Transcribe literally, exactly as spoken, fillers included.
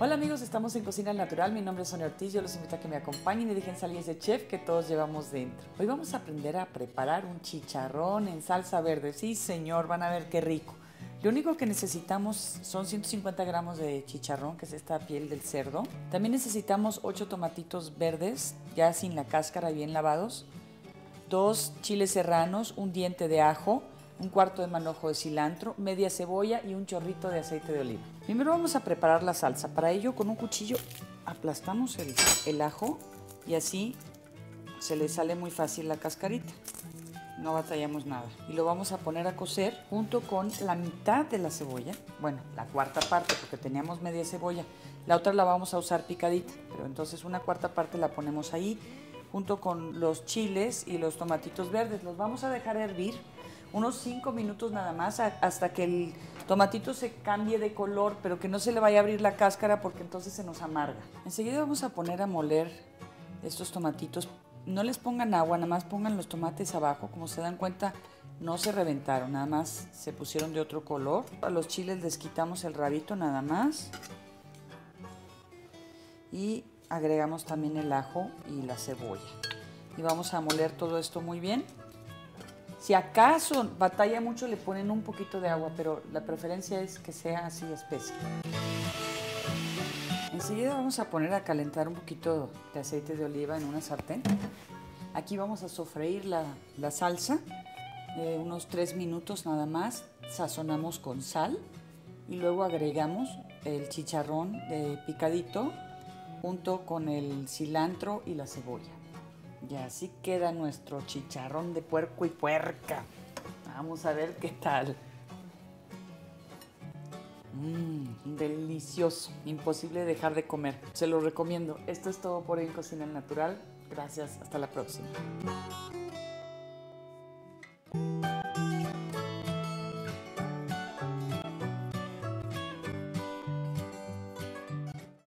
Hola amigos, estamos en Cocina al Natural, mi nombre es Sonia Ortiz, yo los invito a que me acompañen y dejen salir ese chef que todos llevamos dentro. Hoy vamos a aprender a preparar un chicharrón en salsa verde, sí señor, van a ver qué rico. Lo único que necesitamos son ciento cincuenta gramos de chicharrón, que es esta piel del cerdo. También necesitamos ocho tomatitos verdes, ya sin la cáscara, bien lavados, dos chiles serranos, un diente de ajo, un cuarto de manojo de cilantro, media cebolla y un chorrito de aceite de oliva. Primero vamos a preparar la salsa. Para ello, con un cuchillo aplastamos el, el ajo y así se le sale muy fácil la cascarita. No batallamos nada. Y lo vamos a poner a cocer junto con la mitad de la cebolla. Bueno, la cuarta parte, porque teníamos media cebolla. La otra la vamos a usar picadita, pero entonces una cuarta parte la ponemos ahí junto con los chiles y los tomatitos verdes. Los vamos a dejar hervir unos cinco minutos nada más, hasta que el tomatito se cambie de color, pero que no se le vaya a abrir la cáscara porque entonces se nos amarga. Enseguida vamos a poner a moler estos tomatitos. No les pongan agua, nada más pongan los tomates abajo. Como se dan cuenta, no se reventaron, nada más se pusieron de otro color. A los chiles les quitamos el rabito nada más. Y agregamos también el ajo y la cebolla. Y vamos a moler todo esto muy bien. Si acaso batalla mucho, le ponen un poquito de agua, pero la preferencia es que sea así espesa. Enseguida vamos a poner a calentar un poquito de aceite de oliva en una sartén. Aquí vamos a sofreír la, la salsa, eh, unos tres minutos nada más. Sazonamos con sal y luego agregamos el chicharrón de picadito junto con el cilantro y la cebolla. Y así queda nuestro chicharrón de puerco y puerca. Vamos a ver qué tal. Mmm, delicioso. Imposible dejar de comer. Se lo recomiendo. Esto es todo por hoy en Cocina al Natural. Gracias. Hasta la próxima.